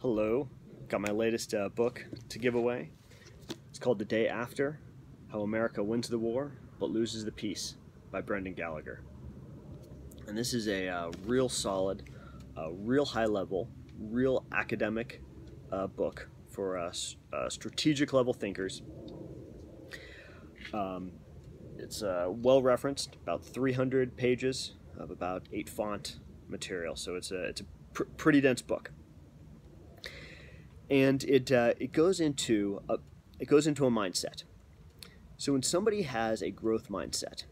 Hello, got my latest book to give away. It's called The Day After, How America Wins the War But Loses the Peace by Brendan Gallagher. And this is a real solid, real high level, real academic book for strategic level thinkers. It's well referenced, about 300 pages of about 8 font material, so it's a pretty dense book. And it goes into a mindset. So when somebody has a growth mindset,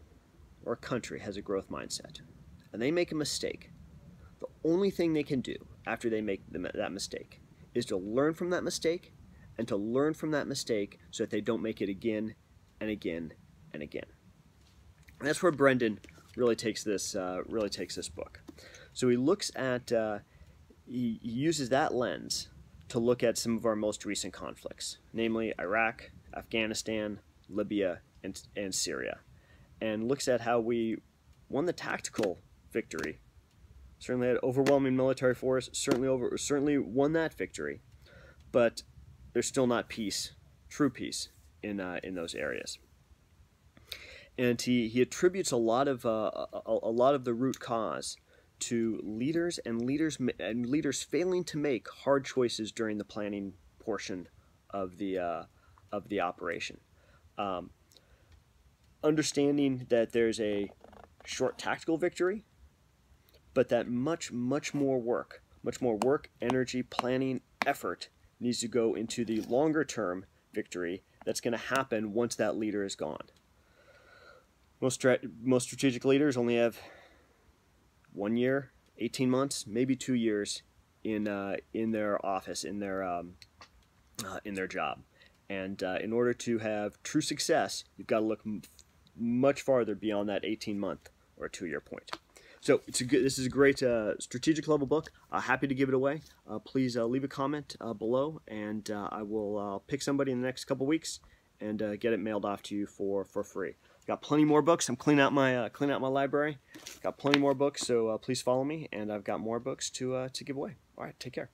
or a country has a growth mindset, and they make a mistake, the only thing they can do after they make that mistake is to learn from that mistake, and to learn from that mistake so that they don't make it again and again and again. And that's where Brendan really takes this book. So he looks at he uses that lens to look at some of our most recent conflicts, namely Iraq, Afghanistan, Libya, and Syria, and looks at how we won the tactical victory. Certainly had overwhelming military force, certainly won that victory, but there's still not peace, true peace, in those areas. And he attributes a lot of the root cause to leaders failing to make hard choices during the planning portion of the operation. Understanding that there's a short tactical victory, but that much more work, energy, planning, effort needs to go into the longer term victory that's going to happen once that leader is gone. Most strategic leaders only have 1 year, 18 months, maybe 2 years in their office, in their job. And in order to have true success, you've got to look much farther beyond that 18-month or 2-year point. So it's a good, this is a great strategic level book. Happy to give it away. Please leave a comment below, and I will pick somebody in the next couple weeks and get it mailed off to you for free. Got plenty more books. I'm cleaning out my library. Got plenty more books, so please follow me, and I've got more books to give away. All right, take care.